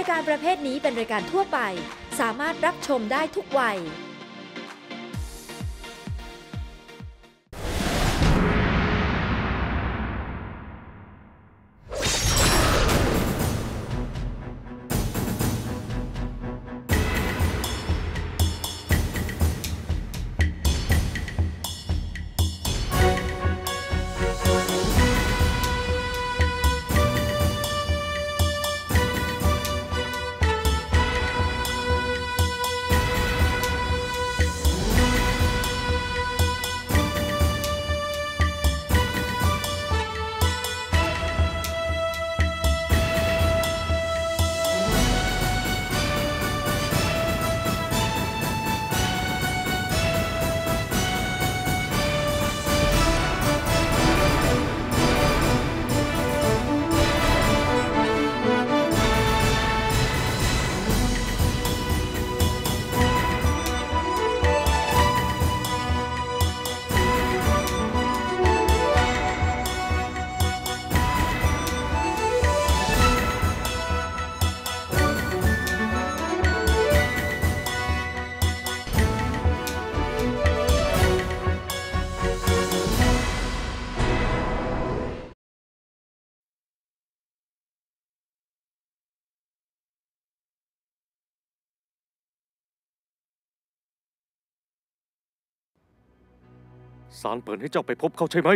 ายการประเภทนี้เป็นรายการทั่วไปสามารถรับชมได้ทุกวัยศาลเปิดให้เจ้าไปพบเขาใช่ไหม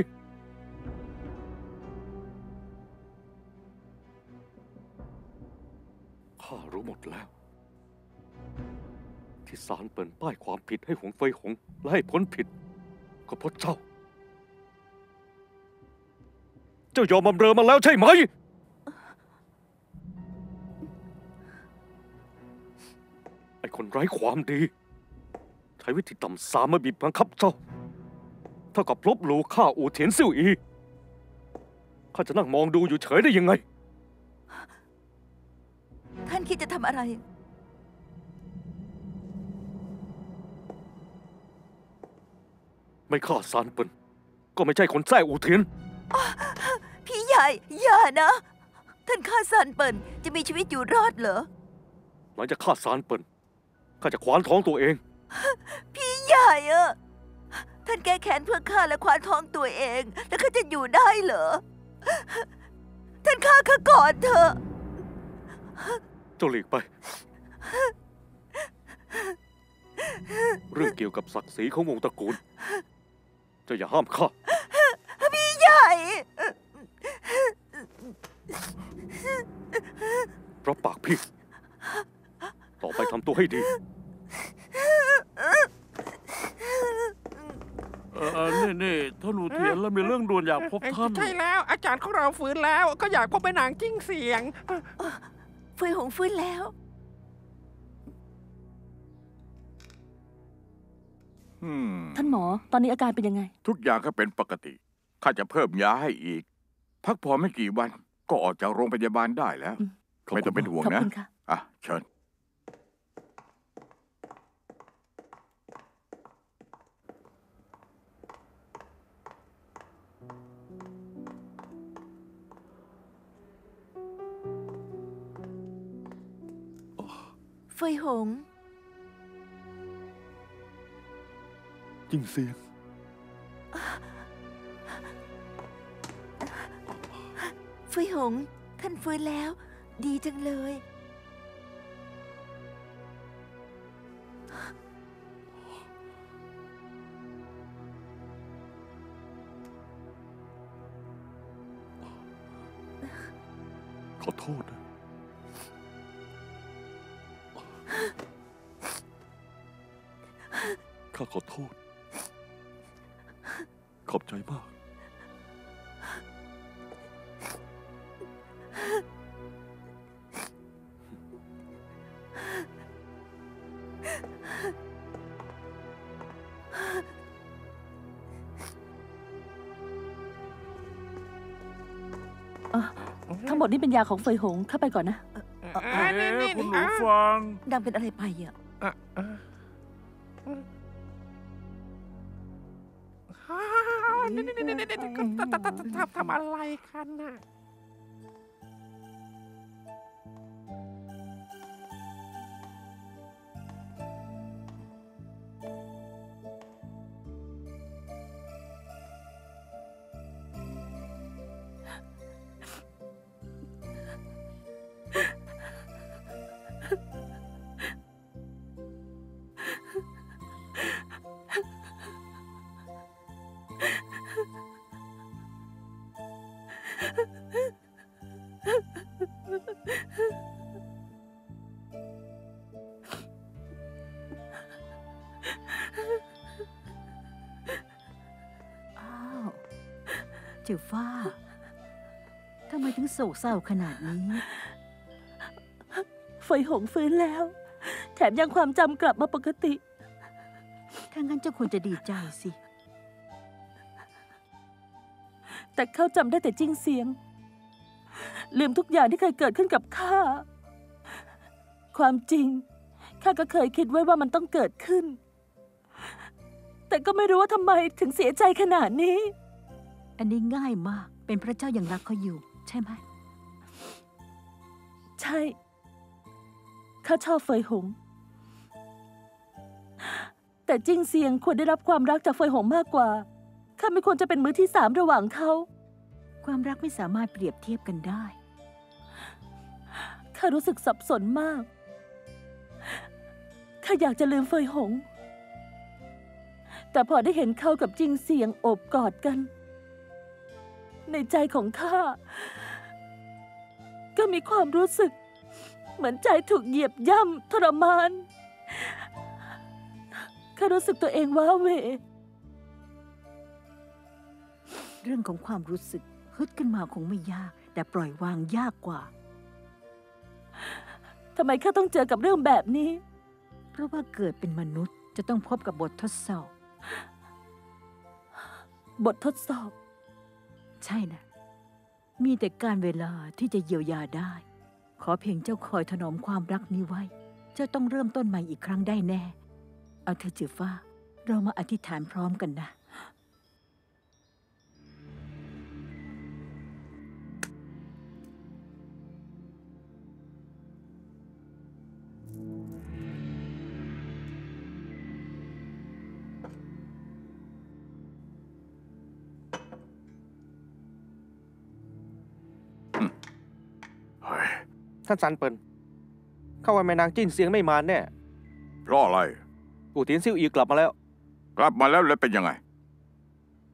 ข้ารู้หมดแล้วที่ศาลเปิดป้ายความผิดให้หงเฟยหงและให้พ้นผิดก็เพราะเจ้ายอมบำเรอมาแล้วใช่ไหมไอ้คนไร้ความดีใช้วิธีต่ำสามมาบีบบังคับเจ้าเท่ากับลบหลู่ข้าอู่เถียนซิ่วอีข้าจะนั่งมองดูอยู่เฉยได้ยังไงท่านคิดจะทำอะไรไม่ฆ่าซานเปิลก็ไม่ใช่คนแท้อู่เถียนพี่ใหญ่อย่านะท่านฆ่าซานเปิลจะมีชีวิตอยู่รอดเหรอหลังจากฆ่าซานเปิลข้าจะขวานท้องตัวเองพี่ใหญ่อะท่านแก้แค้นเพื่อข้าและคว้านท้องตัวเองแล้วข้าจะอยู่ได้เหรอท่านฆ่าข้าก่อนเถอะเจ้าหลีกไปเรื่องเกี่ยวกับศักดิ์ศรีของวงตระกูลเจ้าอย่าห้ามข้าพี่ใหญ่รับปากพี่ต่อไปทำตัวให้ดีนี่ท่านอู่เถียนแล้วมีเรื่องด่วนอยากพบท่านใช่แล้วอาจารย์ของเราฟื้นแล้วก็อยากพบแม่นางจิ้งเสียงเฟยหงฟื้นแล้วท่านหมอตอนนี้อาการเป็นยังไงทุกอย่างก็เป็นปกติข้าจะเพิ่มยาให้อีกพักผ่อนไม่กี่วันก็ออกจากโรงพยาบาลได้แล้วไม่ต้องเป็นห่วงนะอ่ะเชิญเฟยหงจิ้งเสียงเฟยหงท่านฟื้นแล้วดีจังเลยขอโทษนะข้าขอโทษขอบใจมากทั้งหมดนี้เป็นยาของเฟยหงข้าไปก่อนนะคุณหนูฟังดังเป็นอะไรไปอ่ะทำอะไรกันน่ะ เจ้าฟ้าทำไมถึงโศกเศร้าขนาดนี้เฟยหงฟื้นแล้วแถมยังความจำกลับมาปกติถ้างั้นเจ้าควรจะดีใจสิแต่เขาจำได้แต่จิ้งเสียงลืมทุกอย่างที่เคยเกิดขึ้นกับข้าความจริงข้าก็เคยคิดไว้ว่ามันต้องเกิดขึ้นแต่ก็ไม่รู้ว่าทำไมถึงเสียใจขนาดนี้อันนี้ง่ายมากเป็นพระเจ้ายังรักเขาอยู่ใช่ไหมใช่ข้าชอบเฟยหงแต่จิ้งเซียงควรได้รับความรักจากเฟยหงมากกว่าข้าไม่ควรจะเป็นมือที่สามระหว่างเขาความรักไม่สามารถเปรียบเทียบกันได้ข้ารู้สึกสับสนมากข้าอยากจะลืมเฟยหงแต่พอได้เห็นเขากับจิ้งเซียงโอบกอดกันในใจของข้าก็มีความรู้สึกเหมือนใจถูกเหยียบย่ำทรมานข้ารู้สึกตัวเองว้าเหวเรื่องของความรู้สึกฮึดขึ้นมาคงไม่ยากแต่ปล่อยวางยากกว่าทำไมข้าต้องเจอกับเรื่องแบบนี้เพราะว่าเกิดเป็นมนุษย์จะต้องพบกับบททดสอบบททดสอบใช่นะมีแต่การเวลาที่จะเยียวยาได้ขอเพียงเจ้าคอยถนอมความรักนี้ไว้เจ้าต้องเริ่มต้นใหม่อีกครั้งได้แน่เอาเธอจือฟ้าเรามาอธิษฐานพร้อมกันนะท่านซันเปิลเข้าไปแม่นางจิ้นเสียงไม่มาแน่เพราะอะไรกูเตียนซิ่วอีกลับมาแล้วแล้วเป็นยังไง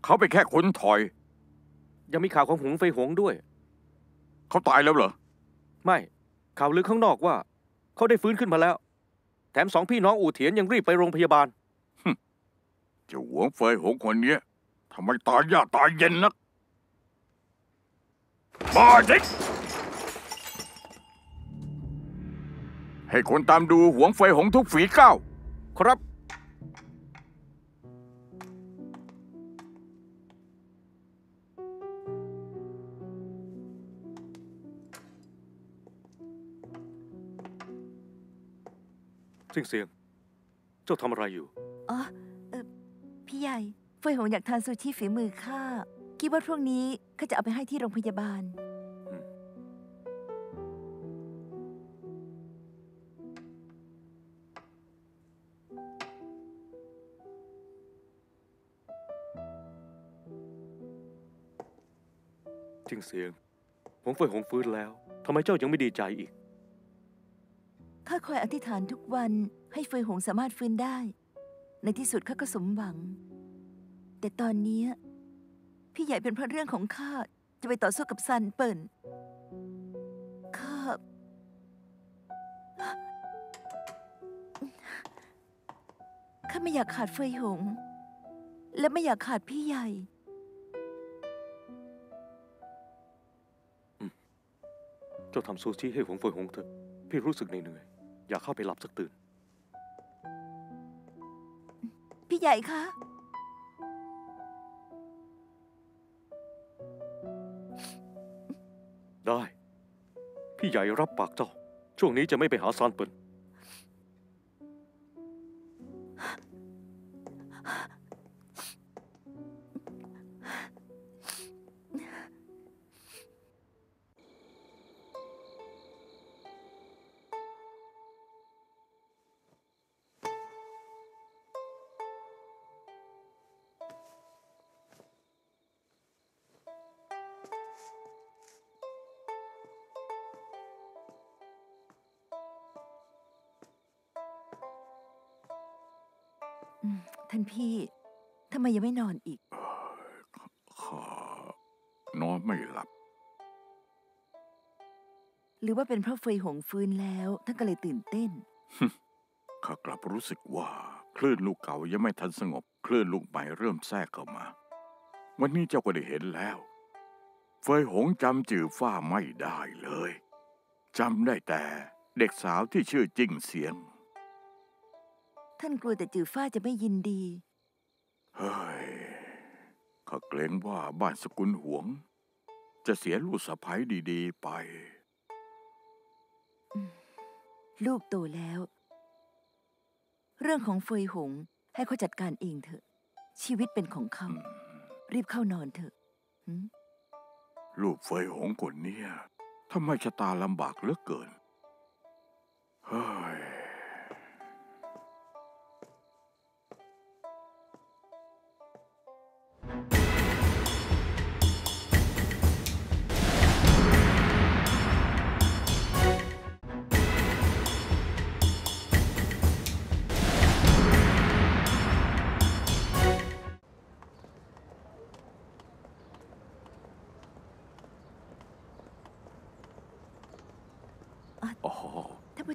เขาไปแค่ขนถอยยังมีข่าวของหงไฟหงด้วยเขาตายแล้วเหรอไม่ข่าวลือข้างนอกว่าเขาได้ฟื้นขึ้นมาแล้วแถมสองพี่น้องอู่เถียนยังรีบไปโรงพยาบาลเจ้าหวงไฟหงคนนี้ทำไมตายยากตายเย็นนักมาดิให้คนตามดูหวงเฟยหงทุกฝีก้าวครับจิ้งเสียงเจ้าทำอะไรอยู่อ๋อพี่ใหญ่เฟยหงอยากทานซูชิฝีมือข้าคิดว่าพรุ่งนี้ข้าจะเอาไปให้ที่โรงพยาบาลจิ้งเสียงหงเฟยหงฟื้นแล้วทำไมเจ้ายังไม่ดีใจอีกข้าคอยอธิษฐานทุกวันให้เฟยหงสามารถฟื้นได้ในที่สุดข้าก็สมหวังแต่ตอนนี้พี่ใหญ่เป็นเพราะเรื่องของข้าจะไปต่อสู้กับซันเปิ่นข้าไม่อยากขาดเฟยหงและไม่อยากขาดพี่ใหญ่เจ้าทำซูชิให้หงเฟยหงเถอะพี่รู้สึกเหนื่อยอยากเข้าไปหลับสักตื่นพี่ใหญ่คะได้พี่ใหญ่รับปากเจ้าช่วงนี้จะไม่ไปหาซานเปิ่น ท่านพี่ทำไมยังไม่นอนอีกข้านอนไม่หลับหรือว่าเป็นเพราะเฟยหงฟื้นแล้วท่านก็เลยตื่นเต้นข้ากลับรู้สึกว่าคลื่นลูกเก่ายังไม่ทันสงบคลื่นลูกใหม่เริ่มแทรกเข้ามาวันนี้เจ้าก็ได้เห็นแล้วเฟยหงจำจื่อฝ้าไม่ได้เลยจำได้แต่เด็กสาวที่ชื่อจิ้งเสียงท่านกลัวแต่จื่อฝ้าจะไม่ยินดีเฮ้ยข้าเกรงว่าบ้านสกุลหวงจะเสียลูกสะใภ้ดีๆไปลูกโตแล้วเรื่องของเฟยหงให้เขาจัดการเองเถอะชีวิตเป็นของเขารีบเข้านอนเถอะลูกเฟยหงคนนี้ทำไมชะตาลำบากเหลือเกินเฮ้ย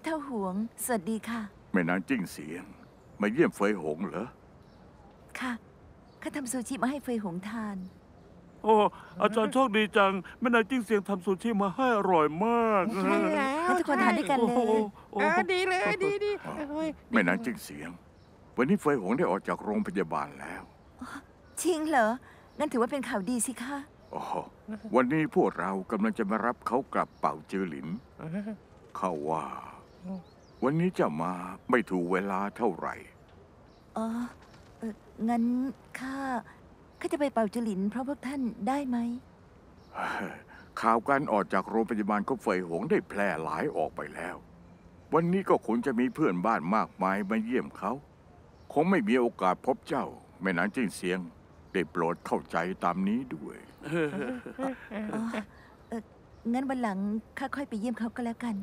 เท่าหวงสวัสดีค่ะแม่นางจิ้งเสียงมาเยี่ยมเฟยหงเหรอค่ะข้าทำซูชิมาให้เฟยหงทานโอ้อาจารย์โชคดีจังแม่นางจิ้งเสียงทำซูชิมาให้อร่อยมากใช่แล้วทุกคนทานด้วยกันเลยดีเลยดีแม่นางจิ้งเสียงวันนี้เฟยหงได้ออกจากโรงพยาบาลแล้วจริงเหรองั้นถือว่าเป็นข่าวดีสิคะอ๋อวันนี้พวกเรากำลังจะมารับเขากลับเป่าจือหลินเขาว่าวันนี้จะมาไม่ถูกเวลาเท่าไหร่อ๋องั้นข้าจะไปเป่าจือหลินเพราะพวกท่านได้ไหมข่าวการออกจากโรงพยาบาลของเฟยหงได้แพร่หลายออกไปแล้ววันนี้ก็คงจะมีเพื่อนบ้านมากมายมาเยี่ยมเขาคงไม่มีโอกาสพบเจ้าแม่นางจิ้งเสียงได้โปรดเข้าใจตามนี้ด้วยงั้นวันหลังข้าค่อยไปเยี่ยมเขาก็แล้วกัน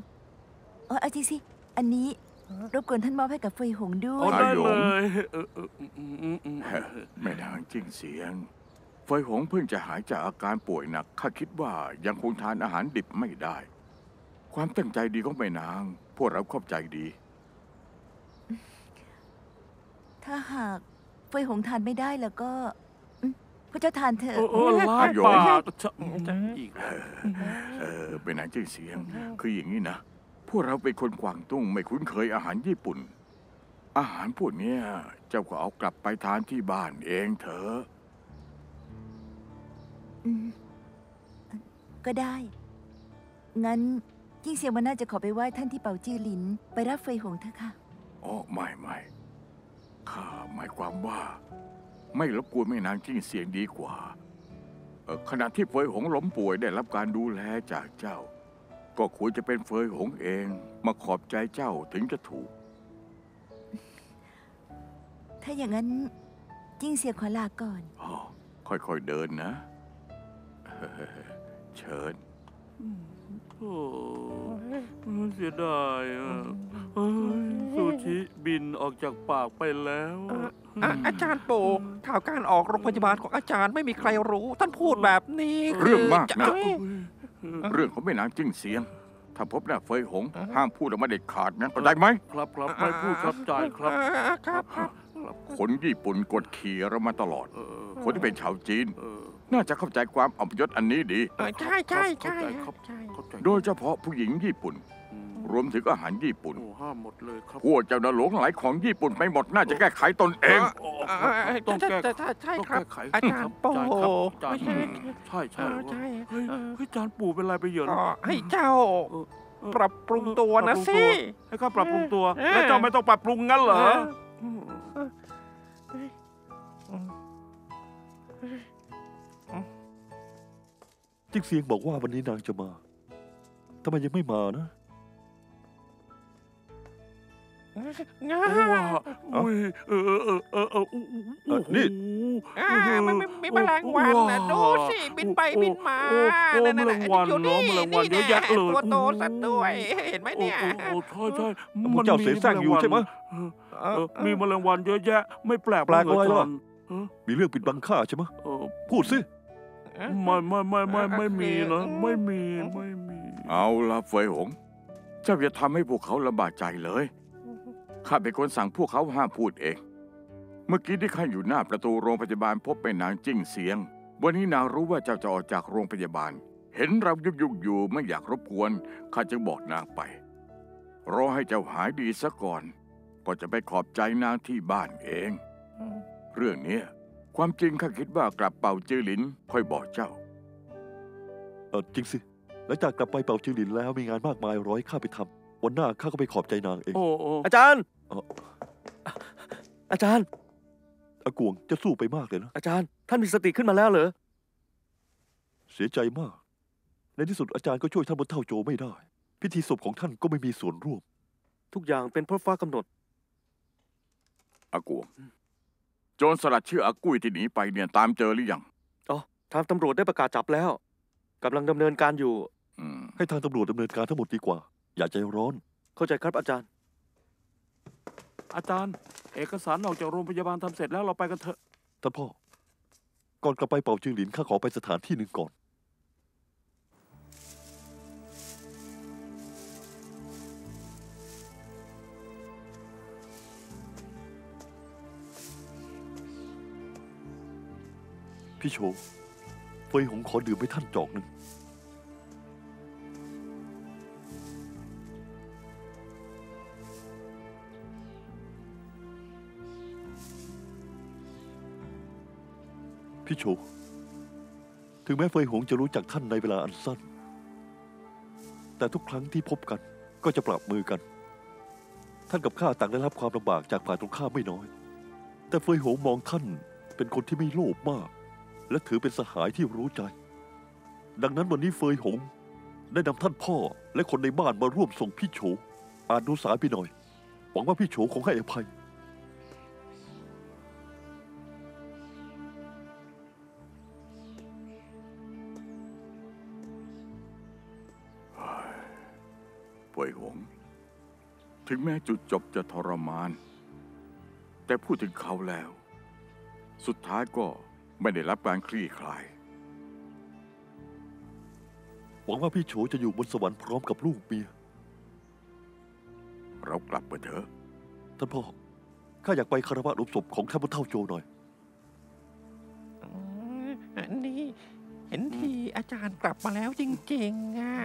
อ๋อเอาจริงสิอันนี้รบกวนท่านมอบให้กับเฟยหงด้วยได้เลยแม่นางจิ้งเสียงเฟยหงเพิ่งจะหายจากอาการป่วยหนักข้าคิดว่ายังคงทานอาหารดิบไม่ได้ความตั้งใจดีของแม่นางพวกเราเข้าใจดีถ้าหากเฟยหงทานไม่ได้แล้วก็พระเจ้าทานเถอะลายปากอีกแม่นางจิ้งเสียงคืออย่างนี้นะพวกเราเป็นคนกวางตุ้งไม่คุ้นเคยอาหารญี่ปุ่นอาหารพวกนี้เจ้าก็เอากลับไปทานที่บ้านเองเถอะก็ได้งั้นจิ้งเสียงวันน่าจะขอไปไหว้ท่านที่เป่าจื้อหลินไปรับเฟยหงเถอะค่ะอ๋อไม่ข้าหมายความว่าไม่รบกวนแม่นางจิ้งเสียงดีกว่าขณะที่เฟยหงล้มป่วยได้รับการดูแลจากเจ้าก็ควรจะเป็นเฟยหงเองมาขอบใจเจ้าถึงจะถูกถ้าอย่างนั้นจิ้งเสียขอลาก่อนอ๋อค่อยๆเดินนะเชิญโอ้เสียดายซูชิบินออกจากปากไปแล้วอาจารย์โปข่าวการออกโรงพยาบาลของอาจารย์ไม่มีใครรู้ท่านพูดแบบนี้เรื่องมากนะเรื่องของแม่นางจิ้งเสียงถ้าพบหน้าเฟยหงห้ามพูดออกมาเด็ดขาดนะเข้าใจไหมครับไม่พูดครับใจครับคนญี่ปุ่นกดขี่เรามาตลอดคนที่เป็นชาวจีนน่าจะเข้าใจความอับยศอันนี้ดีใช่โดยเฉพาะผู้หญิงญี่ปุ่นรวมถึงอาหารญี่ปุ่นห้ามหมดเลยครับพวกเจ้าหลงไหลของญี่ปุ่นไปหมดน่าจะแก้ไขตนเองต้องแก้ไขใช่ครับอาจารย์ปู่ใช่อาจารย์ปู่เป็นไรไปเยอะให้เจ้าปรับปรุงตัวนะสิให้ข้าปรับปรุงตัวแล้วเจ้าไม่ต้องปรับปรุงงั้นเหรอจิ้งเสียงบอกว่าวันนี้นางจะมาทำไมยังไม่มานะ ง่าอุ้ยนี่มันมีแมลงวันนะดูสิบินไปบินมานั่นน่ะอยู่นี่นี่เยอะแยะเลยตัวโตสัตว์ด้วยเห็นไหมเนี่ยใช่ใช่มันเจ้าเสียแซงอยู่ใช่ไหมมีแมลงวันเยอะแยะไม่แปลกเลยหรอมีเรื่องปิดบังข้าใช่ไหมพูดสิไม่มีนะไม่มีเอาละเฟยหงเจ้าอย่าทำให้พวกเขาลำบากใจเลยข้าเป็นคนสั่งพวกเขาห้ามพูดเองเมื่อกี้ที่ข้าอยู่หน้าประตูโรงพยาบาลพบแม่นางจิ้งเสียงวันนี้นางรู้ว่าเจ้าจะออกจากโรงพยาบาลเห็นเรายุ่งอยู่ไม่อยากรบกวนข้าจึงบอกนางไปรอให้เจ้าหายดีซะก่อนก็จะไปขอบใจนางที่บ้านเองเรื่องนี้ความจริงข้าคิดว่ากลับเป่าจื้อหลินค่อยบอกเจ้าจริงสิหลังจากกลับไปเป่าจื้อหลินแล้วมีงานมากมายร้อยข้าไปทำวันหน้าข้าก็ไปขอบใจนางเองอาจารย์อาจารย์อากวงจะสู้ไปมากเลยนะอาจารย์ท่านมีสติขึ้นมาแล้วเหรอเสียใจมากในที่สุดอาจารย์ก็ช่วยท่านบนเท่าโจไม่ได้พิธีศพของท่านก็ไม่มีส่วนร่วมทุกอย่างเป็นเพราะฟ้ากำหนดอากวงโจรสลัดชื่ออากุ้ยที่หนีไปเนี่ยตามเจอหรือยังอ๋อทางตำรวจได้ประกาศจับแล้วกำลังดำเนินการอยู่ให้ทางตำรวจดำเนินการทั้งหมดดีกว่าอย่าใจร้อนเข้าใจครับอาจารย์เอกสารออกจากโรงพยาบาลทำเสร็จแล้วเราไปกันเถอะท่านพ่อก่อนกลับไปเป่าจื้อหลินข้าขอไปสถานที่หนึ่งก่อนพี่โชว์เฟยหงขอดื่มให้ท่านจอกหนึ่งพี่โชว์ถึงแม้เฟยหงจะรู้จักท่านในเวลาอันสั้นแต่ทุกครั้งที่พบกันก็จะปรับมือกันท่านกับข้าต่างได้รับความลำบากจากฝ่ายตรงข้ามไม่น้อยแต่เฟยหงมองท่านเป็นคนที่ไม่โลภมากและถือเป็นสหายที่รู้ใจดังนั้นวันนี้เฟยหงได้นำท่านพ่อและคนในบ้านมาร่วมส่งพี่โชว์อานุสาพี่หน่อยหวังว่าพี่โชว์คงให้อภัยเฟยหงถึงแม้จุดจบจะทรมานแต่พูดถึงเขาแล้วสุดท้ายก็ไม่ได้รับการคลี่คลายหวังว่าพี่โฉจะอยู่บนสวรรค์พร้อมกับลูกเมียเรากลับไปเถอะท่านพ่อข้าอยากไปคารวะหลุมศพของท่านบนเท่าโจหน่อยนี่เห็นทีอาจารย์กลับมาแล้วจริงๆอ่ะ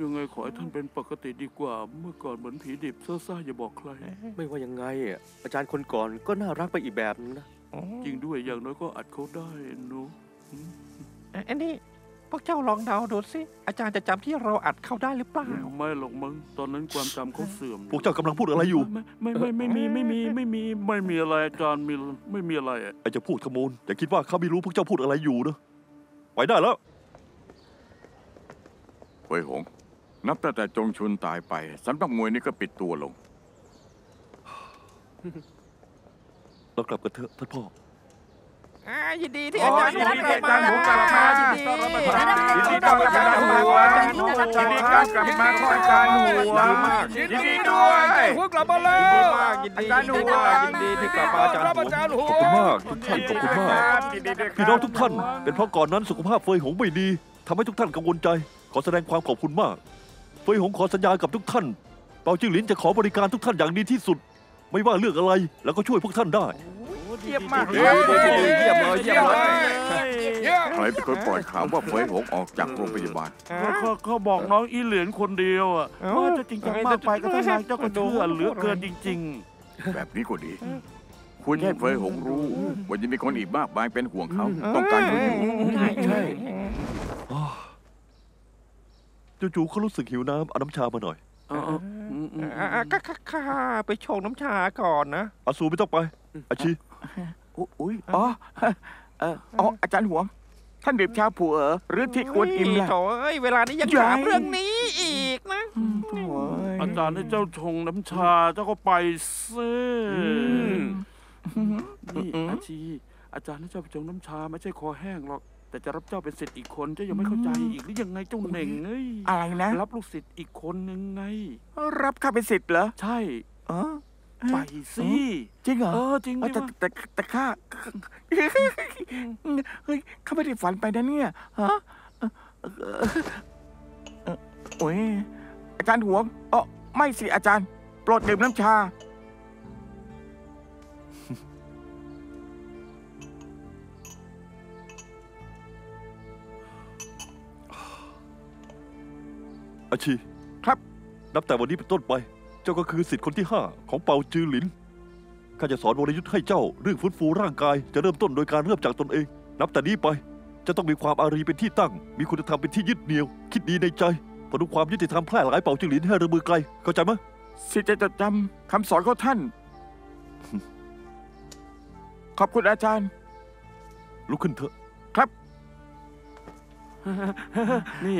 ยังไงขอให้ท่านเป็นปกติดีกว่าเมื่อก่อนเหมือนผีดิบเซ่อซ่าอย่าบอกใครไม่ว่ายังไงอาจารย์คนก่อนก็น่ารักไปอีกแบบนึงนะจริงด้วยอย่างน้อยก็อัดเขาได้นุอันนี้พวกเจ้าลองเดาดูสิอาจารย์จะจำที่เราอัดเขาได้หรือเปล่าไม่หรอกมึงตอนนั้นความจำเขาเสื่อมพวกเจ้ากำลังพูดอะไรอยู่ไม่มีอะไรอาจารย์ไม่มีอะไรไอ้จะพูดขโมยอย่าคิดว่าเขาไม่รู้พวกเจ้าพูดอะไรอยู่นะไปได้แล้วเฟยหงนับตั้งแต่จงชุนตายไปสำนักมวยนี่ก็ปิดตัวลงเรากลับกันเถอะท่านพ่อยินดีที่อาจารย์กลับมายินดีการกลับมายินดีการกลับมายินดีการกลับมาของอาจารย์หัวยินดีด้วยหัวกลับมาแล้วอาจารย์หัวยินดีที่กลับมาอาจารย์หัวขอบคุณมากทุกท่านขอบคุณมากพี่น้องทุกท่านเป็นเพราะก่อนนั้นสุขภาพเฟยหงไม่ดีทำให้ทุกท่านกังวลใจขอแสดงความขอบคุณมากเฟยหงขอสัญญากับทุกท่านเป่าจื้อหลินจะขอบริการทุกท่านอย่างดีที่สุดไม่ว่าเรื่องอะไรแล้วก็ช่วยพวกท่านได้เยี่ยมมากเลยใครเป็นคนปล่อยข่าวว่าเฟยหงออกจากโรงพยาบาลเขาบอกน้องอีเหลียนคนเดียวว่าจะจริงจังมากไปก็ท่านนายเจ้าก็เชื่อเหลือเกินจริงๆแบบนี้ก็ดีคุณให้เฟยหงรู้ว่าจะมีคนอีกมากมายเป็นห่วงเขาต้องการคุณอยู่ใช่จู่ๆเขารู้สึกหิวน้ำเอาน้ำชามาหน่อยข้าไปชงน้ำชาก่อนนะอาซูไม่ต้องไปอาชีอุ้ยอ๋ออาจารย์หวงท่านดื่มชาผัวหรือที่ควรอิ่มแล้วเวลานี้ยังถามเรื่องนี้อีกนะอา จารย์ให้เจ้าชงน้ำชาเจ้าก็ไปสินี่อาชีอาจารย์ให้เจ้าไปชงน้ำชาไม่ใช่คอแห้งหรอกแต่จะรับเจ้าเป็นศิษย์อีกคนเจ้ายังไม่เข้าใจอีกหรือยังไงเจ้าเหน่งเอ้ยอะไรนะรับลูกศิษย์อีกคนนึงไงรับข้าเป็นศิษย์เหรอใช่อ๋อไปสิจริงเหรอเออจริงแต่ข้าเฮ้ยข้าไม่ได้ฝันไปนะเนี่ยฮะโอ้ยอาจารย์หวงอ๋อไม่สิอาจารย์โปรดดื่มน้ำชาอาชีครับนับแต่วันนี้เป็นต้นไปเจ้าก็คือศิษย์คนที่5ของเปาจือหลินข้าจะสอนวรยุทธ์ให้เจ้าเรื่องฟื้นฟูร่างกายจะเริ่มต้นโดยการเริ่มจากตนเองนับแต่นี้ไปจะต้องมีความอารีเป็นที่ตั้งมีคุณธรรมเป็นที่ยึดเหนี่ยวคิดดีในใจพนุความยุติธรรมแพร่หลายเปาจือหลินให้ระเบือไกลเข้าใจไหมศิษย์จะจดจำคำสอนของท่าน ขอบคุณอาจารย์ลุกขึ้นเถอะครับนี่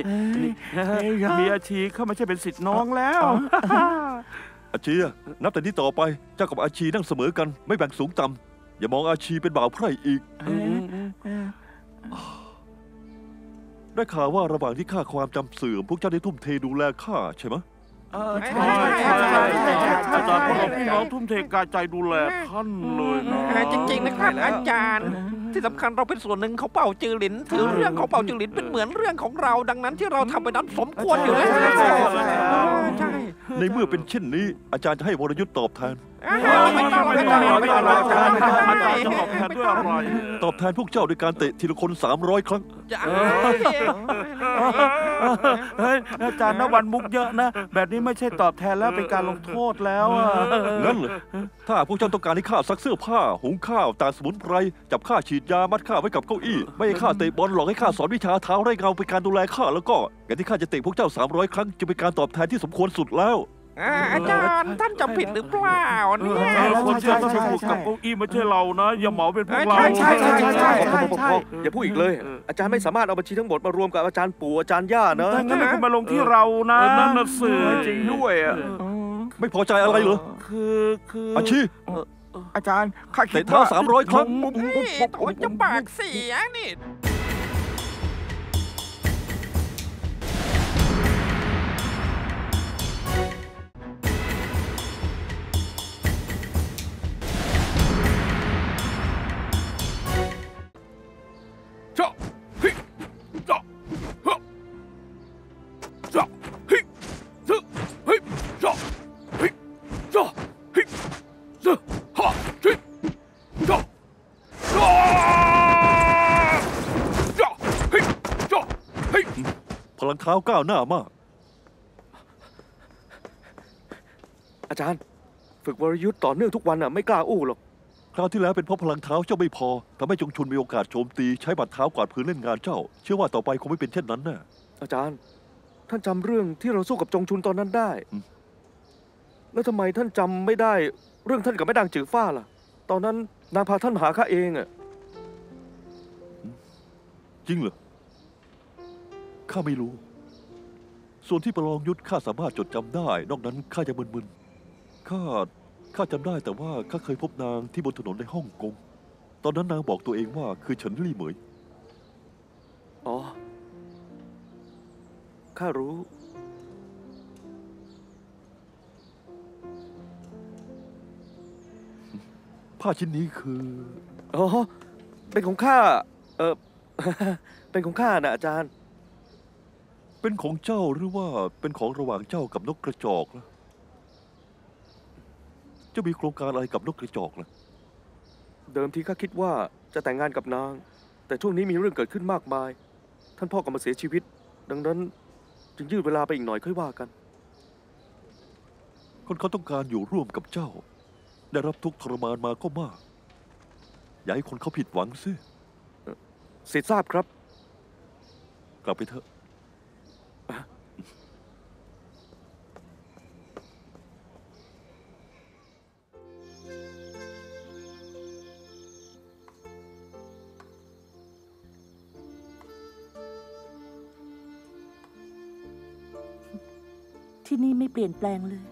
มีอาชีเข้ามาใช่เป็นศิษย์น้องแล้วอาชีนับแต่นี้ต่อไปเจ้ากับอาชีนั่งเสมอกันไม่แบ่งสูงต่ำอย่ามองอาชีเป็นบ่าวไพร่อีกได้ข่าวว่าระหว่างที่ข้าความจำเสื่อมพวกเจ้าได้ทุ่มเทดูแลข้าใช่ไหมใช่อาจารย์พวกเราพี่น้องทุ่มเทกายใจดูแลท่านเลยนะจริงๆนะครับอาจารย์ที่สำคัญเราเป็นส่วนหนึ่งของเปาจือหลินถือเรื่องของเปาจือหลินเป็นเหมือนเรื่องของเราดังนั้นที่เราทำไปนั้นสมควรอยู่แล้วใช่ในเมื่อเป็นเช่นนี้อาจารย์จะให้วรยุทธ์ตอบแทนตอบแทนพวกเจ้าด้วยการเตะทีละคน300ครั้งอาจารย์นวันมุกเยอะนะแบบนี้ไม่ใช่ตอบแทนแล้วเป็นการลงโทษแล้วนั่นเหรอถ้าพวกเจ้าต้องการให้ข้าซักเสื้อผ้าหุงข้าวตากสมุนไพรจับข้าฉีดยามัดข้าไว้กับเก้าอี้ไม่ให้ข้าเตะบอลหลอกให้ข้าสอนวิชาเท้าไร้เงาเป็นการดูแลข้าแล้วก็การที่ข้าจะเตะพวกเจ้า300ครั้งจะเป็นการตอบแทนที่สมควรสุดแล้วอาจารย์ท่านจำผิดหรือเปล่าเนี่ยคนเชื่อต้องพูดกับเก้าอี้ไม่ใช่เรานะอย่าเหมาเป็นพวกเราอย่าพูดอีกเลยอาจารย์ไม่สามารถเอาบัญชีทั้งหมดมารวมกับอาจารย์ปู่อาจารย์ย่านะนั่นคือมาลงที่เรานะนั่นน่ะเสือจริงด้วยอ่ะไม่พอใจอะไรเหรอคืออาชีอาจารย์ข้าเตะเท้า300ครั้งโอ้ยจะปากเสียนี่พลังเท้าก้าวหน้ามากอาจารย์ฝึกวรยุทธ์ต่อเนื่องทุกวันอ่ะไม่กล้าอู้หรอกคราวที่แล้วเป็นเพราะพลังเท้าเจ้าไม่พอทำให้จงชุนมีโอกาสโจมตีใช้บัตรเท้ากวาดพื้นเล่นงานเจ้าเชื่อว่าต่อไปคงไม่เป็นเช่นนั้นนะอาจารย์ท่านจำเรื่องที่เราสู้กับจงชุนตอนนั้นได้แล้วทำไมท่านจำไม่ได้เรื่องท่านกับแม่ดังจือฟ้าล่ะตอนนั้นนางพาท่านหาข้าเองอ่ะจริงเหรอข้าไม่รู้ส่วนที่ประลองยุทธข้าสามารถจดจำได้นอกนั้นข้าจะมึนๆข้าจำได้แต่ว่าข้าเคยพบนางที่บนถนนในฮ่องกงตอนนั้นนางบอกตัวเองว่าคือเฉินลี่เหมยอ๋อข้ารู้ผ้าชิ้นนี้คืออ๋อเป็นของข้าเป็นของข้านะอาจารย์เป็นของเจ้าหรือว่าเป็นของระหว่างเจ้ากับนกกระจอกล่ะเจ้ามีโครงการอะไรกับนกกระจอกล่ะเดิมทีข้าคิดว่าจะแต่งงานกับนางแต่ช่วงนี้มีเรื่องเกิดขึ้นมากมายท่านพ่อก็มาเสียชีวิตดังนั้นจึงยืดเวลาไปอีกหน่อยค่อยว่ากันคนเขาต้องการอยู่ร่วมกับเจ้าได้รับทุกข์ทรมานมาก็มากอย่าให้คนเขาผิดหวังสิเสร็จทราบครับกลับไปเถอะ ที่นี่ไม่เปลี่ยนแปลงเลย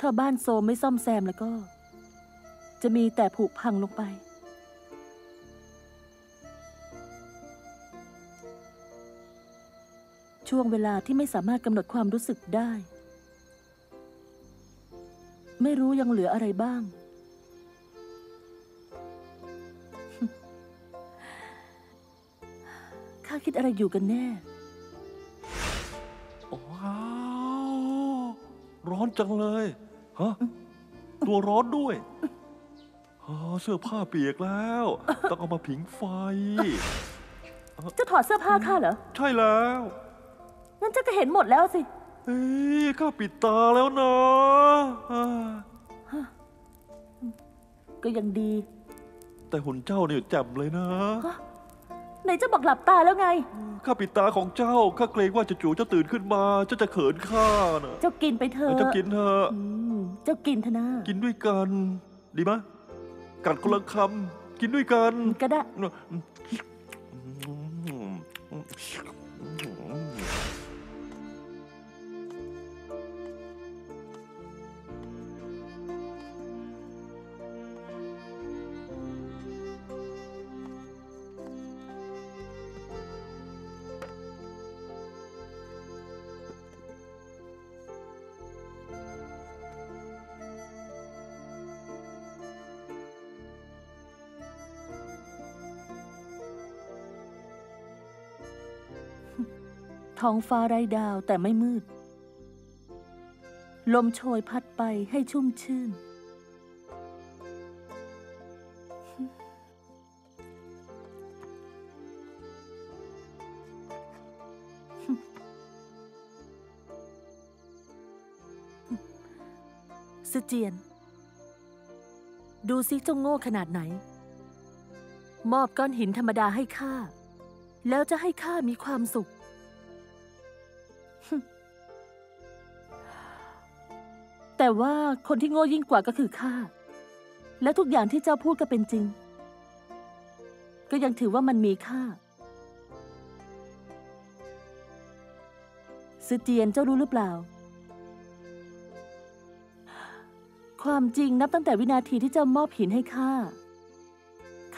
ถ้าบ้านโซมไม่ซ่อมแซมแล้วก็จะมีแต่ผุพังลงไปช่วงเวลาที่ไม่สามารถกำหนดความรู้สึกได้ไม่รู้ยังเหลืออะไรบ้าง ข้าคิดอะไรอยู่กันแน่ว้าวร้อนจังเลยฮะตัวร้อนด้วยเสื้อผ้าเปียกแล้วต้องเอามาผิงไฟจะถอดเสื้อผ้าข้าเหรอใช่แล้วงั้นเจ้าก็เห็นหมดแล้วสิเฮ้ยข้าปิดตาแล้วนะก็ยังดีแต่หุ่นเจ้าเนี่ยแจ่มเลยนะไหนเจ้าบอกหลับตาแล้วไงข้าปิดตาของเจ้าข้าเกรงว่าจะจู่เจ้าตื่นขึ้นมาเจ้าจะเขินข้านะเจ้ากินไปเถอะเจ้ากินเถอะเจ้ากินเถอะนะกินด้วยกันดีไหมกัดคนละคำกินด้วยกันก็ได้ท้องฟ้าไร้ดาวแต่ไม่มืดลมโชยพัดไปให้ชุ่มชื่นเสจียนดูซิเจ้าโง่ขนาดไหนมอบก้อนหินธรรมดาให้ข้าแล้วจะให้ข้ามีความสุขแต่ว่าคนที่โง่ยิ่งกว่าก็คือข้าและทุกอย่างที่เจ้าพูดก็เป็นจริงก็ยังถือว่ามันมีค่าเสจียนเจ้ารู้หรือเปล่าความจริงนับตั้งแต่วินาทีที่เจ้ามอบหินให้ข้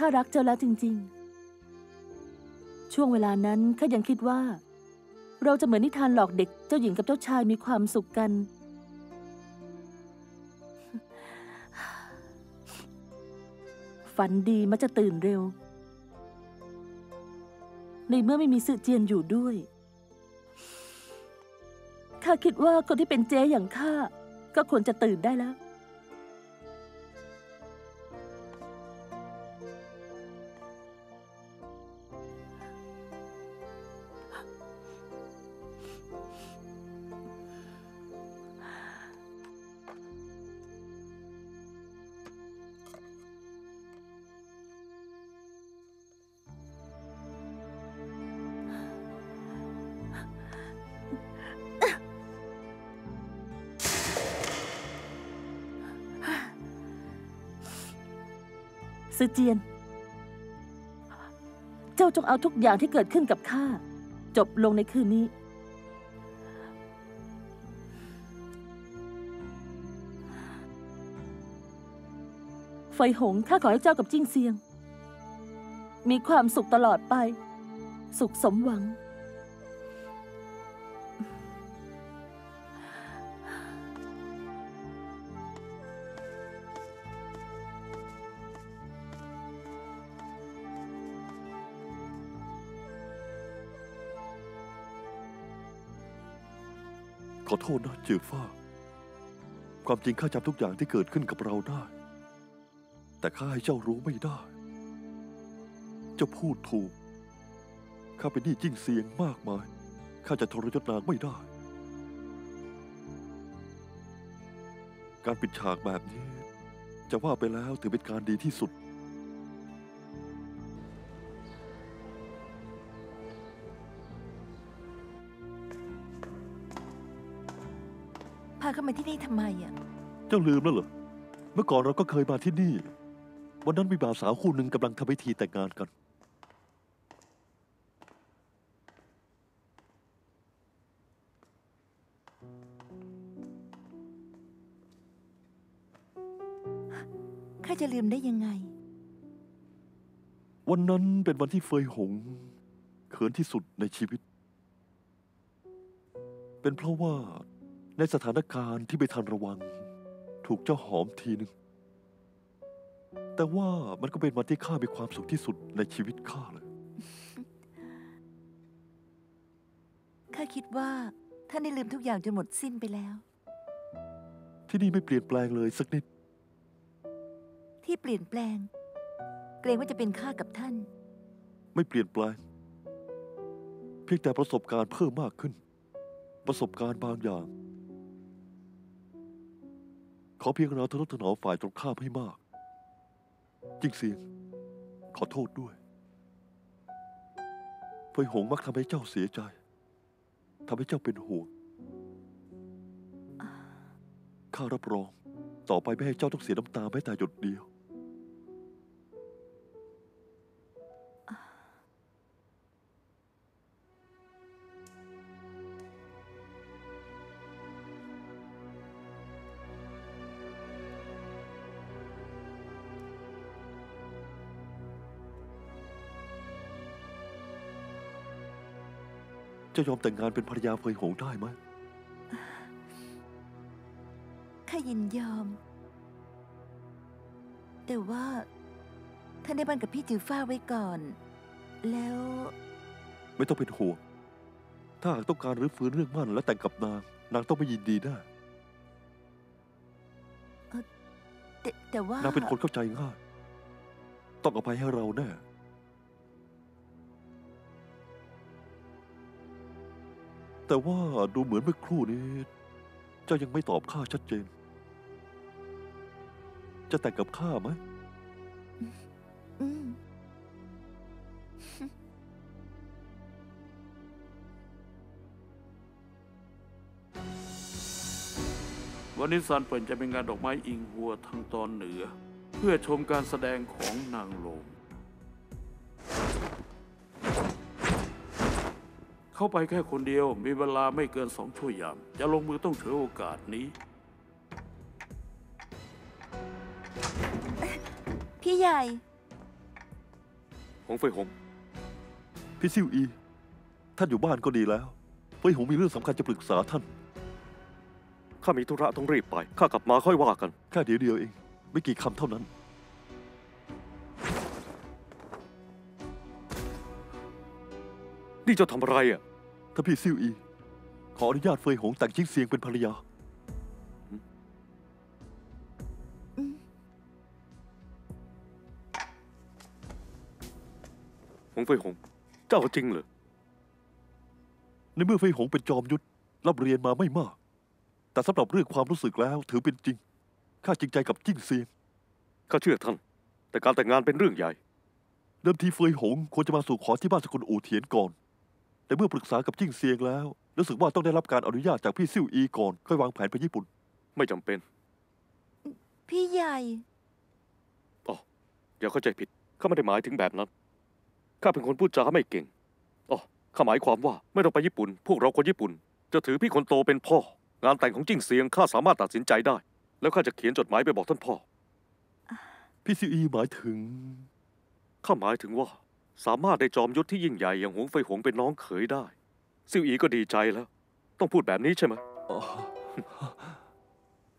ารักเจ้าแล้วจริงๆช่วงเวลานั้นข้ายังคิดว่าเราจะเหมือนนิทานหลอกเด็กเจ้าหญิงกับเจ้าชายมีความสุขกันฝันดีมักจะตื่นเร็วในเมื่อไม่มีเสจียนอยู่ด้วยข้าคิดว่าคนที่เป็นเจ๊อย่างข้าก็ควรจะตื่นได้แล้วเสจียนเจ้าจงเอาทุกอย่างที่เกิดขึ้นกับข้าจบลงในคืนนี้ไฟหงข้าขอให้เจ้ากับจิ้งเซียงมีความสุขตลอดไปสุขสมหวังขอโทษนะจือฟ้าความจริงข้าจำทุกอย่างที่เกิดขึ้นกับเราได้แต่ข้าให้เจ้ารู้ไม่ได้เจ้าพูดถูกข้าเป็นหนี้จิ้งเซียงมากมายข้าจะทรยศนางไม่ได้การปิดฉากแบบนี้จะว่าไปแล้วถือเป็นการดีที่สุดพาเข้ามาที่นี่ทำไมอ่ะเจ้าลืมแล้วเหรอ เมื่อก่อนเราก็เคยมาที่นี่วันนั้นมีบ่าวสาวคู่หนึ่งกำลังทำพิธีแต่งงานกันข้าจะลืมได้ยังไงวันนั้นเป็นวันที่เฟยหงเขินที่สุดในชีวิตเป็นเพราะว่าในสถานการณ์ที่ไม่ทันระวังถูกเจ้าหอมทีนึงแต่ว่ามันก็เป็นวันที่ข้ามีความสุขที่สุดในชีวิตข้าเลยข้าคิดว่าท่านได้ลืมทุกอย่างจนหมดสิ้นไปแล้วที่นี่ไม่เปลี่ยนแปลงเลยสักนิดที่เปลี่ยนแปลงเกรงว่าจะเป็นข้ากับท่านไม่เปลี่ยนแปลงเพียงแต่ประสบการณ์เพิ่มมากขึ้นประสบการณ์บางอย่างขอเพียงเราทะนุถนอมฝ่ายตรงข้ามให้มากจิ้งเสียงขอโทษด้วยเฟยหงมักทำให้เจ้าเสียใจทำให้เจ้าเป็นห่วงข้ารับรองต่อไปไม่ให้เจ้าต้องเสียน้ำตาแม้แต่หยดเดียวจะยอมแต่งงานเป็นภรรยาเฟยหงได้ไหมข้ายินยอมแต่ว่าท่านได้บ้านกับพี่จือฟ้าไว้ก่อนแล้วไม่ต้องเป็นห่วงถ้าหากต้องการรื้อฟื้นเรื่องมั่นและแต่งกับนางนางต้องไม่ยินดีได้แต่ว่านางเป็นคนเข้าใจง่ายต้องอภัยให้เราแน่แต่ว่าดูเหมือนเมื่อครู่นี้เจ้ายังไม่ตอบข้าชัดเจนจะแต่งกับข้าไหมวันนี้ซานเปิ่นจะเป็นงานดอกไม้อิงหัวทางตอนเหนือเพื่อชมการแสดงของนางลงเข้าไปแค่คนเดียวมีเวลาไม่เกิน2 ชั่วยามจะลงมือต้องถือโอกาสนี้พี่ใหญ่หงเฟยหงพี่ซิวอีท่านอยู่บ้านก็ดีแล้วเฟยหงมีเรื่องสำคัญจะปรึกษาท่านข้ามีธุระต้องรีบไปข้ากลับมาค่อยว่ากันแค่เดียวเองไม่กี่คำเท่านั้นนี่เจ้าทำอะไรอ่ะถ้าพี่ซิวอีขออนุญาตเฟยหงแต่งจิ้งเสียงเป็นภรรยาหงเฟยหงเจ้าจริงเหรอในเมื่อเฟยหงเป็นจอมยุทธรับเรียนมาไม่มากแต่สำหรับเรื่องความรู้สึกแล้วถือเป็นจริงข้าจริงใจกับจิ้งเสียงข้าเชื่อท่านแต่การแต่งงานเป็นเรื่องใหญ่เดิมทีเฟยหงควรจะมาสู่ขอที่บ้านสกุลอู่เถียนก่อนแต่เมื่อปรึกษากับจิ้งเซียงแล้วรู้สึกว่าต้องได้รับการอนุญาตจากพี่ซิ่วอีก่อนค่อยวางแผนไปญี่ปุ่นไม่จำเป็นพี่ใหญ่อ๋ออย่าเข้าใจผิดข้าไม่ได้หมายถึงแบบนั้นข้าเป็นคนพูดจาไม่เก่งอ๋อข้าหมายความว่าไม่ต้องไปญี่ปุ่นพวกเราคนญี่ปุ่นจะถือพี่คนโตเป็นพ่องานแต่งของจิ้งเซียงข้าสามารถตัดสินใจได้แล้วข้าจะเขียนจดหมายไปบอกท่านพ่อพี่ซิ่วอีหมายถึงข้าหมายถึงว่าสามารถได้จอมยุทธที่ยิ่งใหญ่อย่างหงเฟยหงเป็นน้องเขยได้ซิวอีก็ดีใจแล้วต้องพูดแบบนี้ใช่ไหม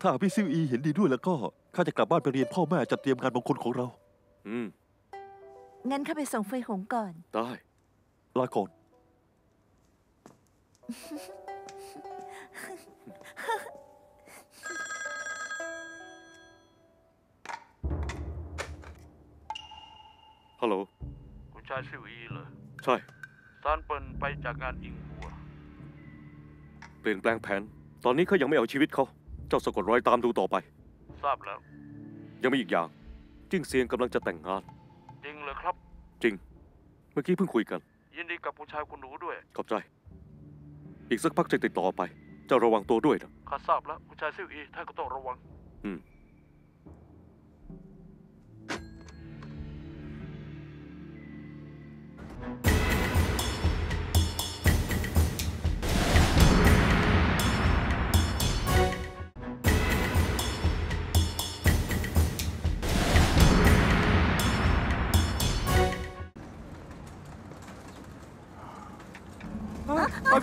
ถ้าพี่ซิวอีเห็นดีด้วยแล้วก็ข้าจะกลับบ้านไปเรียนพ่อแม่จัดเตรียมงานมงคลของเรางั้นข้าไปส่งเฟยหงก่อนได้ลาก่อนฮัลโหลคุณชายซิวอีเหรอใช่ซานเปิ่นไปจากงานอิงหัวเปลี่ยนแปลงแผนตอนนี้เขายังไม่เอาชีวิตเขาเจ้าสะกดรอยตามดูต่อไปทราบแล้วยังมีอีกอย่างจิ้งเซียงกำลังจะแต่งงานจริงเหรอครับจริงเมื่อกี้เพิ่งคุยกันยินดีกับคุณชายคุณหนูด้วยขอบใจอีกสักพักจะติดต่อไปเจ้าระวังตัวด้วยนะข้าทราบแล้วคุณชายซิวอีท่านก็ต้องระวัง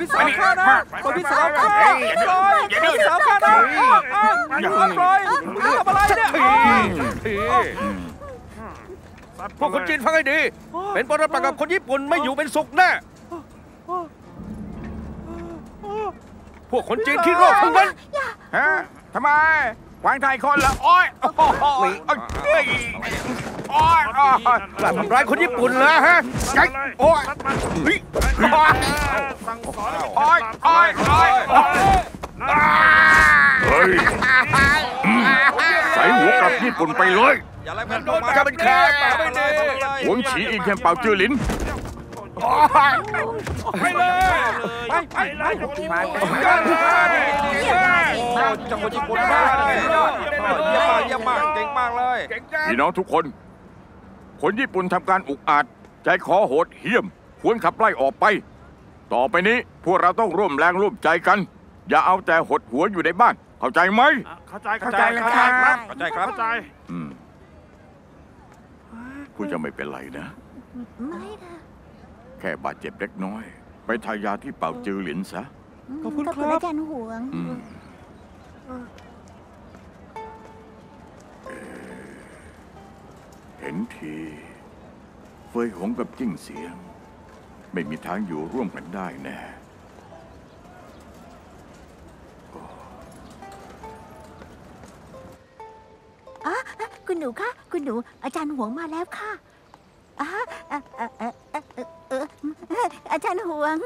พี่สาวข้านะปล่อยพี่สาวข้าปล่อยพี่สาวข้านะปล่อยทำอะไรเนี่ยพวกคนจีนฟังให้ดีเป็นปรปักษ์กับคนญี่ปุ่นไม่อยู่เป็นสุขแน่พวกคนจีนขี้โรคทั้งนั้นฮะทำไมวางไทยคนละอ้อยกลับทำร้ายคนญี่ปุ่นแล้วฮะไก่โอ้ยใส่หัวกลับญี่ปุ่นไปเลยจะเป็นแค่หวงฉีอิงแคมเป่าจือหลินไปเลยไปจังหวัดญี่ปุ่นมากเลยเยี่ยมมากเก่งมากเลยพี่น้องทุกคนคนญี่ปุ่นทำการอุกอาจใจคอโหดเหี้ยมควรขับไล่ออกไปต่อไปนี้พวกเราต้องร่วมแรงร่วมใจกันอย่าเอาแต่หดหัวอยู่ในบ้านเข้าใจไหมเข้าใจคุณจะไม่เป็นไรนะไม่ค่ะแค่บาดเจ็บเล็กน้อยไปทายาที่เป่าจือหลินซะขอบคุณครับอาจารย์หวงเห็นทีเฟยหงกับจิ้งเสียงไม่มีทางอยู่ร่วมกันได้แน่คุณหนูคะคุณหนูอาจารย์หวงมาแล้วค่ะอาจารย์หวง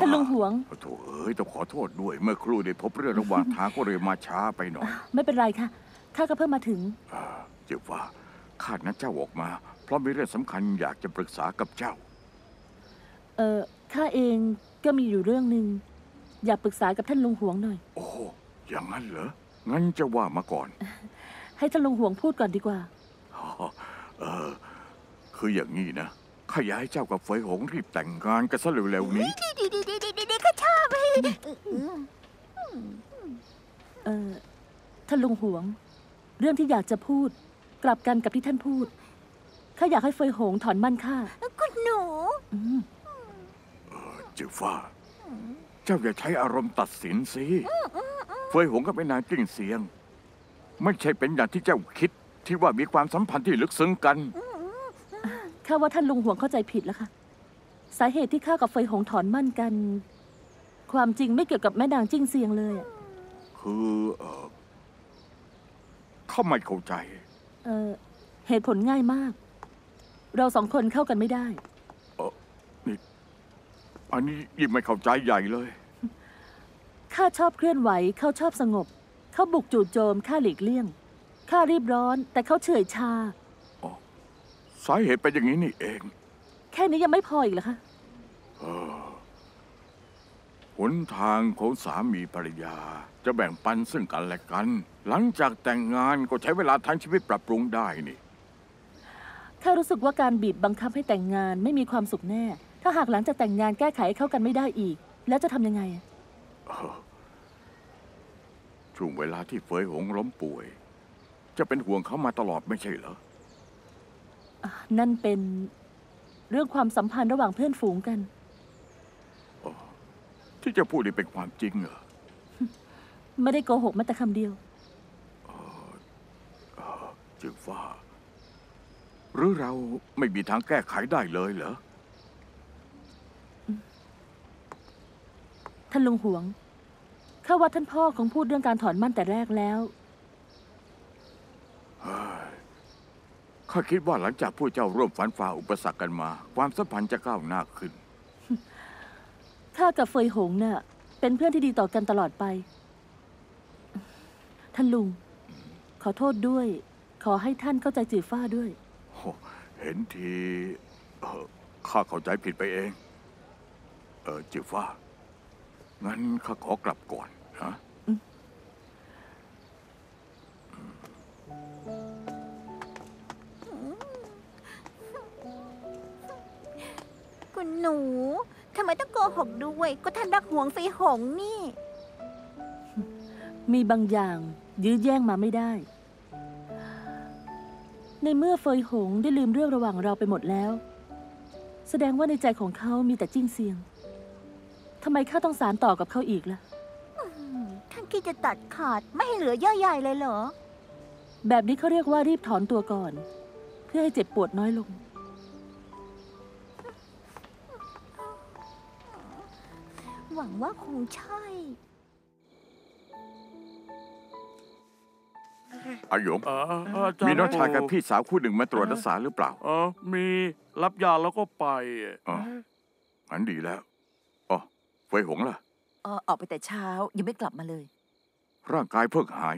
ท่านลุงหวงโถ่เอ้ยต้องขอโทษด้วยเมื่อครู่ได้พบเรื่องระหว่างทางก็เลยมาช้าไปหน่อยไม่เป็นไรค่ะข้าก็เพิ่งมาถึงเจ้าว่าข้านัดเจ้าออกมาเพราะมีเรื่องสำคัญอยากจะปรึกษากับเจ้าข้าเองก็มีอยู่เรื่องหนึ่งอยากปรึกษากับท่านลุงหวงหน่อยโอ้อย่างนั้นเหรองั้นจะว่ามาก่อนให้ท่านลุงหวงพูดก่อนดีกว่าคืออย่างนี้นะข้าอยากให้เจ้ากับเฟยหงรีบแต่งงานกันซะเร็วๆนี้ดีข้าชอบเลยท่านลุงหวงเรื่องที่อยากจะพูดกลับกันกับที่ท่านพูดข้าอยากให้เฟยหงถอนมั่นข้าคุณหนูจือฟ้าเจ้าอย่าใช้อารมณ์ตัดสินสิเฟยหงก็เป็นนางจิ้งเสียงไม่ใช่เป็นอย่างที่เจ้าคิดที่ว่ามีความสัมพันธ์ที่ลึกซึ้งกันข้าว่าท่านลุงหวงเข้าใจผิดแล้วค่ะสาเหตุที่ข้ากับเฟยหงถอนมั่นกันความจริงไม่เกี่ยวกับแม่นางจิ้งเสียงเลยคือข้าไม่เข้าใจเหตุผลง่ายมากเราสองคนเข้ากันไม่ได้นี่อันนี้ยิ่งไม่เข้าใจใหญ่เลยข้าชอบเคลื่อนไหวเขาชอบสงบเขาบุกจู่โจมข้าหลีกเลี่ยงข้ารีบร้อนแต่เขาเฉยชาสาเหตุเป็นอย่างนี้นี่เองแค่นี้ยังไม่พออีกเหรอคะหนทางของสามีภรรยาจะแบ่งปันซึ่งกันและกันหลังจากแต่งงานก็ใช้เวลาทั้งชีวิตปรับปรุงได้นี่ข้ารู้สึกว่าการบีบบังคับให้แต่งงานไม่มีความสุขแน่ถ้าหากหลังจากแต่งงานแก้ไขเข้ากันไม่ได้อีกแล้วจะทำยังไงช่วงเวลาที่เฟยหงล้มป่วยจะเป็นห่วงเขามาตลอดไม่ใช่เหรอนั่นเป็นเรื่องความสัมพันธ์ระหว่างเพื่อนฝูงกันที่จะพูดนี่เป็นความจริงเหรอไม่ได้โกหกแม้แต่คำเดียวจึงว่าหรือเราไม่มีทางแก้ไขได้เลยเหรอท่านลุงหวงข้าว่าท่านพ่อคงพูดเรื่องการถอนมั่นแต่แรกแล้วข้าคิดว่าหลังจากผู้เจ้าร่วมฝันฝ่าอุปสรรคกันมาความสัมพันธ์จะก้าวหน้าขึ้นข้ากับเฟยหงเนี่ยเป็นเพื่อนที่ดีต่อกันตลอดไปท่านลุงขอโทษด้วยขอให้ท่านเข้าใจจือฟ้าด้วยเห็นทีข้าเข้าใจผิดไปเองจือฟ้างั้นข้าขอกลับก่อนนะคุณหนูทำไมต้องโกหกด้วยก็ท่านรักหวงเฟยหงนี่มีบางอย่างยื้อแย่งมาไม่ได้ในเมื่อเฟยหงได้ลืมเรื่องระหว่างเราไปหมดแล้วแสดงว่าในใจของเขามีแต่จิ้งเสียง ทำไมข้าต้องสารต่อกับเขาอีกล่ะท่านคิดจะตัดขาดไม่ให้เหลือเยื่อใยเลยเหรอแบบนี้เขาเรียกว่ารีบถอนตัวก่อนเพื่อให้เจ็บปวดน้อยลงหวังว่าคงใช่อาหยงมีน้องชายกับพี่สาวคู่หนึ่งมาตรวจรักษาหรือเปล่ามีรับยาแล้วก็ไปอันดีแล้วไฟหงล่ะออกไปแต่เช้ายังไม่กลับมาเลยร่างกายเพิ่งหาย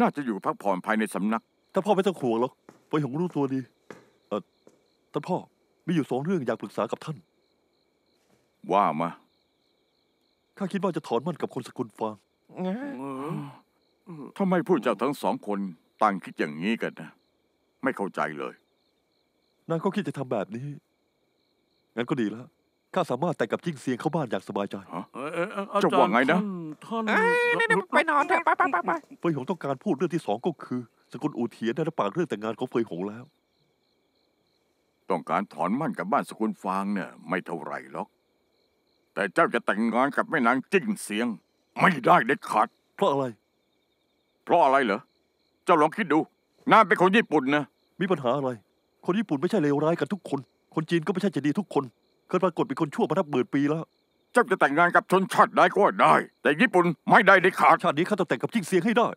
น่าจะอยู่พักผ่อนภายในสำนักท่านพ่อไม่ต้องห่วงหรอกไฟหงรู้ตัวดีท่านพ่อมีอยู่สองเรื่องอยากปรึกษากับท่านว่ามาข้าคิดว่าจะถอนมั่นกับคนสกุลฟางทำไมผู้เจ้าทั้งสองคนต่างคิดอย่างนี้กันนะไม่เข้าใจเลยนางก็คิดจะทำแบบนี้งั้นก็ดีแล้วข้าสามารถแต่งกับจิ้งเสียงเข้าบ้านอย่างสบายใจจะว่าไงนะไปนอนเถอะไปเฟยหงต้องการพูดเรื่องที่2ก็คือสกุลอู่เทียนได้รับปากเรื่องแต่งงานของเฟยหงแล้วต้องการถอนมั่นกับบ้านสกุลฟางเนี่ยไม่เท่าไรหรอกแต่เจ้าจะแต่งงานกับแม่นางจิ้งเสียงไม่ได้เด็ดขาดเพราะอะไรเหรอเจ้าลองคิดดูนางเป็นคนญี่ปุ่นนะมีปัญหาอะไรคนญี่ปุ่นไม่ใช่เลวร้ายกันทุกคนคนจีนก็ไม่ใช่จะดีทุกคนเคยปรากฏเป็นคนชั่วมานับหมื่นปีแล้วเจ้าจะแต่งงานกับชนชาติใดก็ได้แต่ญี่ปุ่นไม่ได้เด็ดขาดชาตินี้ข้าต้องแต่งกับจิ้งเสียงให้ได้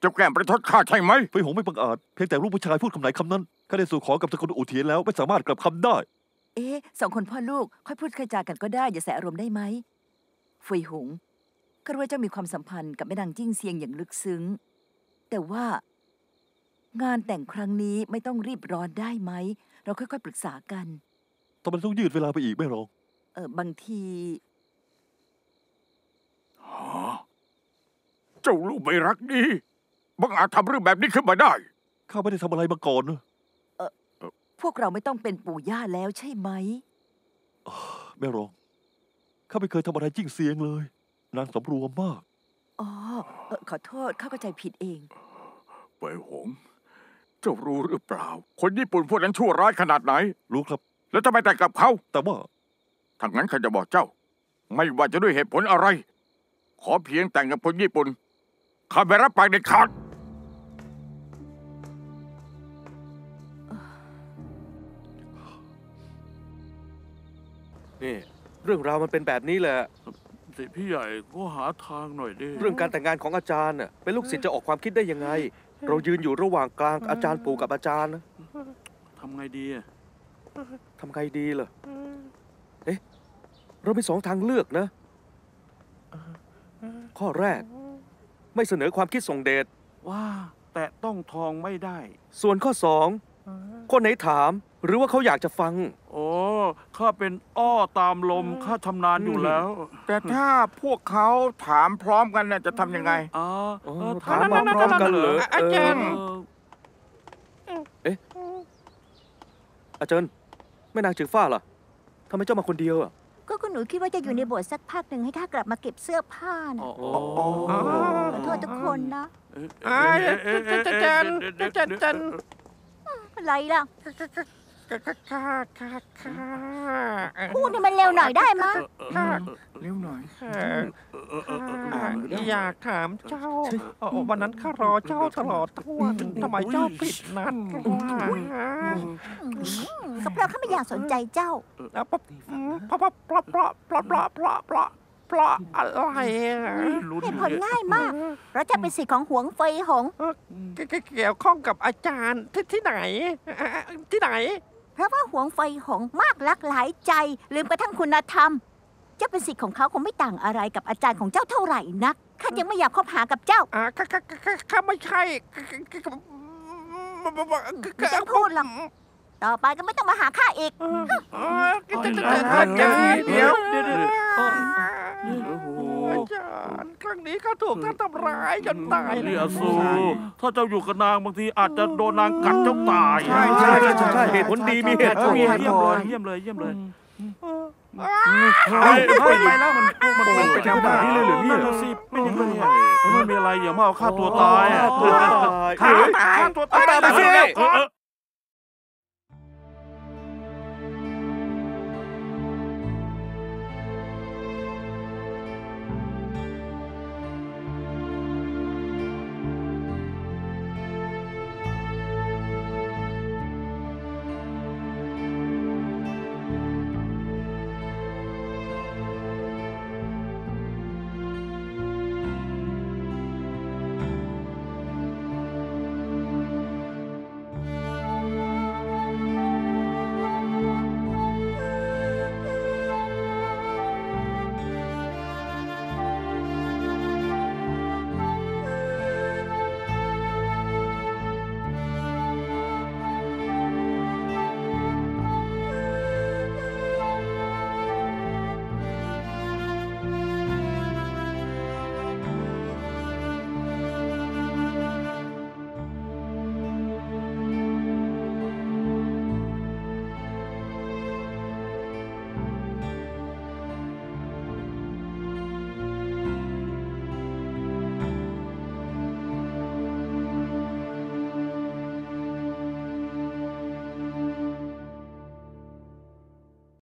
เจ้าแกล้งประชดข้าใช่ไหมเฟยหงไม่บังอาจเพียงแต่ลูกผู้ชายพูดคำไหนคำนั้นข้าได้สู่ขอกับสกุลอู่เทียนแล้วไม่สามารถกลับคำได้สองคนพ่อลูกค่อยพูดค่อยจากันก็ได้อย่าแสอารมณ์ได้ไหมเฟยหงก็รู้ว่าเจ้ามีความสัมพันธ์กับแม่นางจิ้งเซียงอย่างลึกซึ้งแต่ว่างานแต่งครั้งนี้ไม่ต้องรีบร้อนได้ไหมเราค่อยๆปรึกษากันทำไมต้องยืดเวลาไปอีกไม่หรอกบางทีเจ้าลูกไม่รักดีบังอาจทำเรื่องแบบนี้ขึ้นมาได้ข้าไม่ได้ทำอะไรมาก่อนพวกเราไม่ต้องเป็นปู่ย่าแล้วใช่ไหมไม่หรอกข้าไม่เคยทำอะไรจิ้งเซียงเลยนางสำรวมมากขอโทษข้าเข้าใจผิดเองเฟยหงเจ้ารู้หรือเปล่าคนญี่ปุ่นพวกนั้นชั่วร้ายขนาดไหนรู้ครับแล้วทำไมแต่งกับเขาแต่ว่าถ้างั้นข้าจะบอกเจ้าไม่ว่าจะด้วยเหตุผลอะไรขอเพียงแต่งกับคนญี่ปุ่นข้าไม่รับปากเด็ดขาดนี่เรื่องราวมันเป็นแบบนี้แหละพี่ใหญ่ก็หาทางหน่อยดิเรื่องการแต่งงานของอาจารย์น่ะเป็นลูกศิษย์จะออกความคิดได้ยังไงเรายืนอยู่ระหว่างกลางอาจารย์ปู่กับอาจารย์นะทำไงดีเหรอเรามีสองทางเลือกนะข้อแรกไม่เสนอความคิดส่งเดชว่าแต่ต้องทองไม่ได้ส่วนข้อ2คนไหนถามหรือว่าเขาอยากจะฟังข้าเป็นอ้อตามลมข้าชำนาญอยู่แล้วแต่ถ้าพวกเขาถามพร้อมกันน่ะจะทำยังไงถามมาพร้อมกันเหรออาจารย์อาจารย์แม่นางจือฟ้าเหรอทำไมเจ้ามาคนเดียวอ่ะก็คุณหนูคิดว่าจะอยู่ในโบสถ์สักพักหนึ่งให้ข้ากลับมาเก็บเสื้อผ้าน่ะขอโทษทุกคนนะอาจารย์อะไรล่ะพูดให้มันเร็วหน่อยได้ไหมเร็วหน่อยอยากถามเจ้าวันนั้นข้ารอเจ้าตลอดทั่วทำไมเจ้าปิดนั่นก็เพราะข้าไม่อยากสนใจเจ้าเพราะอะไรเหตุผลง่ายมากเราจะเป็นสิทธิ์ของหวงเฟยหงเกี่ยวข้องกับอาจารย์ที่ไหนเพราะว่าหวงเฟยหงมากรักหลายใจลืมกระทั่งคุณธรรมเจ้าเป็นสิทธิ์ของเขาคงไม่ต่างอะไรกับอาจารย์ของเจ้าเท่าไหร่นักข้ายังไม่อยากคบหากับเจ้าข้าไม่ใช่ไม่ต้องพูดหรอกต่อไปก็ไม่ต้องมาหาข้าอีกอาจารย์ครั้งนี้ข้าถูกท่านทำร้ายจนตายเลยอาซูถ้าเจ้าอยู่กับนางบางทีอาจจะโดนนางกัดเจ้าตายใช่เหตุผลดีมีเหตุผลเยี่ยมเลยไปแล้วมันไปทำแบบนี้เลยหรือเนี่ยไม่ยังไงไม่มีอะไรอย่ามาเอาฆ่าตัวตายฆ่าตัวตายไปสิ